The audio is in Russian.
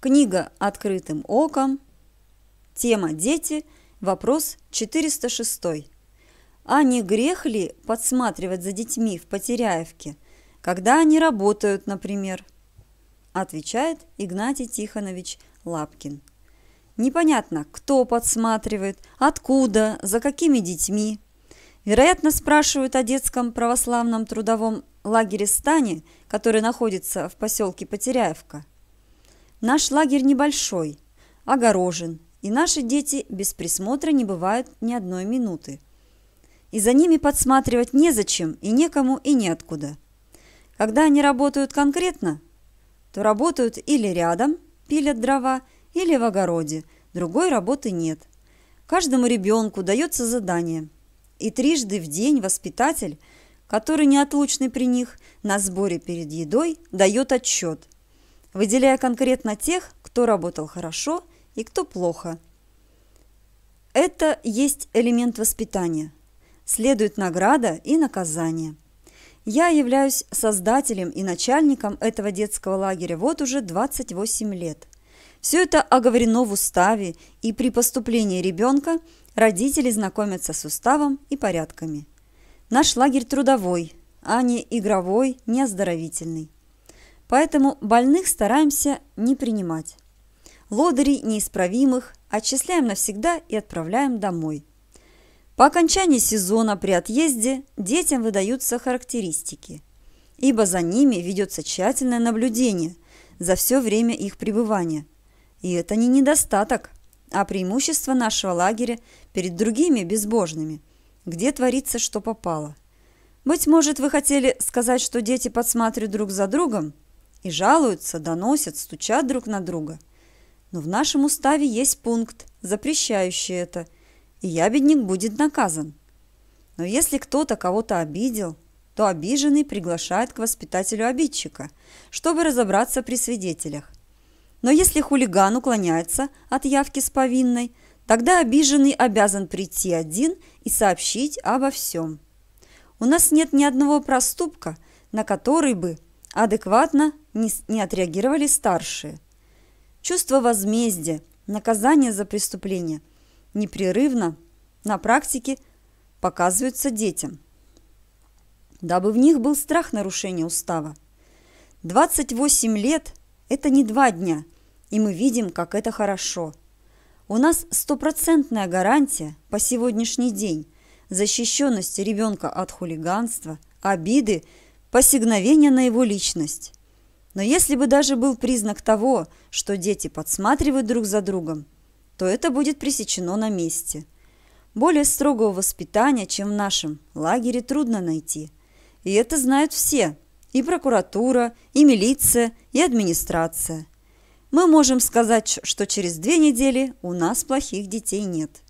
Книга «Открытым оком». Тема «Дети». Вопрос 406. А не грех ли подсматривать за детьми в Потеряевке, когда они работают, например? Отвечает Игнатий Тихонович Лапкин. Непонятно, кто подсматривает, откуда, за какими детьми. Вероятно, спрашивают о детском православном трудовом лагере «Стане», который находится в поселке Потеряевка. Наш лагерь небольшой, огорожен, и наши дети без присмотра не бывают ни одной минуты. И за ними подсматривать незачем, и некому, и неоткуда. Когда они работают конкретно, то работают или рядом, пилят дрова, или в огороде, другой работы нет. Каждому ребенку дается задание. И трижды в день воспитатель, который неотлучный при них, на сборе перед едой дает отчет, выделяя конкретно тех, кто работал хорошо и кто плохо. Это есть элемент воспитания. Следует награда и наказание. Я являюсь создателем и начальником этого детского лагеря вот уже 28 лет. Все это оговорено в уставе, и при поступлении ребенка родители знакомятся с уставом и порядками. Наш лагерь трудовой, а не игровой, не оздоровительный. Поэтому больных стараемся не принимать. Лодырей неисправимых отчисляем навсегда и отправляем домой. По окончании сезона при отъезде детям выдаются характеристики, ибо за ними ведется тщательное наблюдение за все время их пребывания. И это не недостаток, а преимущество нашего лагеря перед другими безбожными, где творится что попало. Быть может, вы хотели сказать, что дети подсматривают друг за другом и жалуются, доносят, стучат друг на друга. Но в нашем уставе есть пункт, запрещающий это, и ябедник будет наказан. Но если кто-то кого-то обидел, то обиженный приглашает к воспитателю обидчика, чтобы разобраться при свидетелях. Но если хулиган уклоняется от явки с повинной, тогда обиженный обязан прийти один и сообщить обо всем. У нас нет ни одного проступка, на который бы адекватно не отреагировали старшие. Чувство возмездия, наказания за преступление непрерывно на практике показываются детям, дабы в них был страх нарушения устава. 28 лет – это не 2 дня, и мы видим, как это хорошо. У нас стопроцентная гарантия по сегодняшний день защищенности ребенка от хулиганства, обиды, посягновения на его личность. Но если бы даже был признак того, что дети подсматривают друг за другом, то это будет пресечено на месте. Более строгого воспитания, чем в нашем лагере, трудно найти. И это знают все – и прокуратура, и милиция, и администрация. Мы можем сказать, что через 2 недели у нас плохих детей нет.